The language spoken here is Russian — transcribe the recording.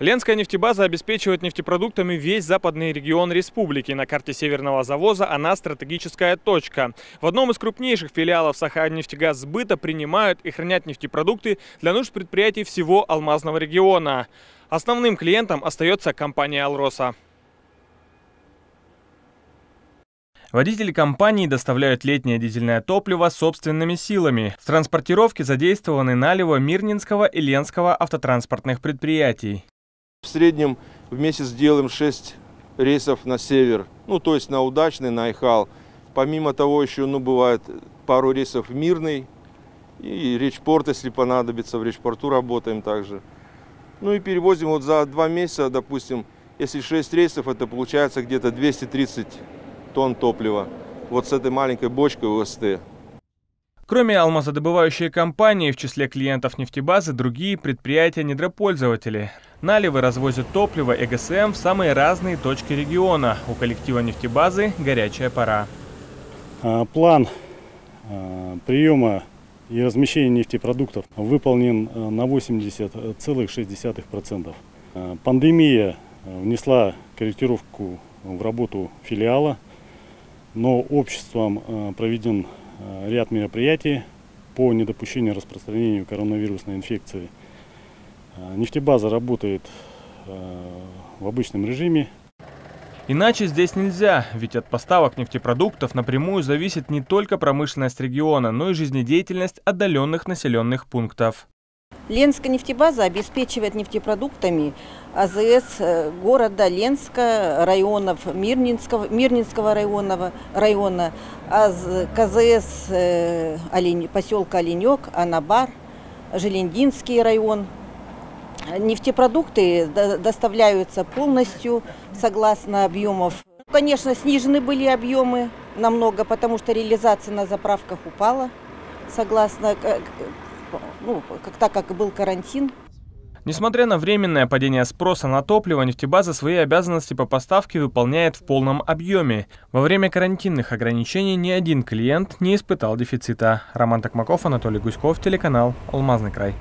Ленская нефтебаза обеспечивает нефтепродуктами весь западный регион республики. На карте северного завоза она стратегическая точка. В одном из крупнейших филиалов Саха нефтегаз сбыта принимают и хранят нефтепродукты для нужд предприятий всего Алмазного региона. Основным клиентом остается компания «Алроса». Водители компании доставляют летнее дизельное топливо собственными силами. В транспортировке задействованы налево Мирнинского и Ленского автотранспортных предприятий. В среднем в месяц делаем 6 рейсов на север, то есть на Удачный, на Айхал. Помимо того еще бывает пару рейсов в Мирный и речпорт, если понадобится, в речпорту работаем также. И перевозим за 2 месяца, допустим, если 6 рейсов, это получается где-то 230 тонн топлива с этой маленькой бочкой ВСТ. Кроме алмазодобывающей компании, в числе клиентов нефтебазы другие предприятия-недропользователи. Налевы развозят топливо ЭГСМ в самые разные точки региона. У коллектива нефтебазы горячая пора. План приема и размещения нефтепродуктов выполнен на 80,6%. Пандемия внесла корректировку в работу филиала, но обществом проведен ряд мероприятий по недопущению распространения коронавирусной инфекции. Нефтебаза работает в обычном режиме. Иначе здесь нельзя, ведь от поставок нефтепродуктов напрямую зависит не только промышленность региона, но и жизнедеятельность отдаленных населенных пунктов. Ленская нефтебаза обеспечивает нефтепродуктами АЗС города Ленска, районов Мирнинского района, КЗС поселка Оленек, Анабар, Желендинский район. Нефтепродукты доставляются полностью согласно объемов. Конечно, снижены были объемы намного, потому что реализация на заправках упала, согласно... так как был карантин. Несмотря на временное падение спроса на топливо, нефтебаза свои обязанности по поставке выполняет в полном объеме. Во время карантинных ограничений ни один клиент не испытал дефицита. Роман Токмаков, Анатолий Гуськов, телеканал «Алмазный край».